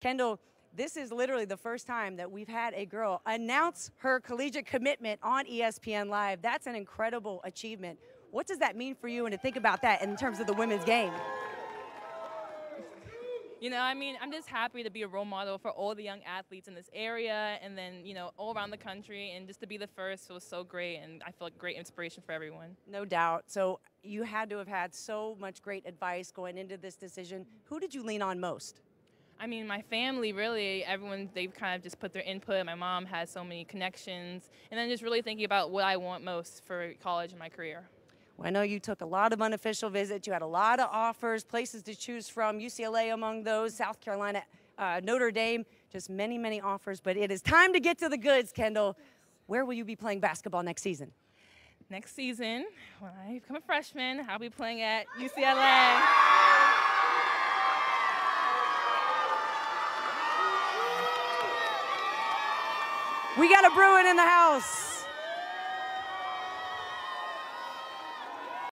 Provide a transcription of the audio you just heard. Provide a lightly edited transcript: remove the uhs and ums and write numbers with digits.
Kendall, this is literally the first time that we've had a girl announce her collegiate commitment on ESPN Live. That's an incredible achievement. What does that mean for you, and to think about that in terms of the women's game? You know, I mean, I'm just happy to be a role model for all the young athletes in this area, and then, you know, all around the country, and just to be the first feels so great, and I feel like great inspiration for everyone. No doubt. So you had to have had so much great advice going into this decision. Who did you lean on most? I mean, my family, really, everyone, they've kind of just put their input. My mom has so many connections. And then just really thinking about what I want most for college and my career. Well, I know you took a lot of unofficial visits. You had a lot of offers, places to choose from, UCLA among those, South Carolina, Notre Dame, just many, many offers. But it is time to get to the goods, Kendall. Where will you be playing basketball next season? Next season, when I become a freshman, I'll be playing at UCLA. We got a Bruin in the house.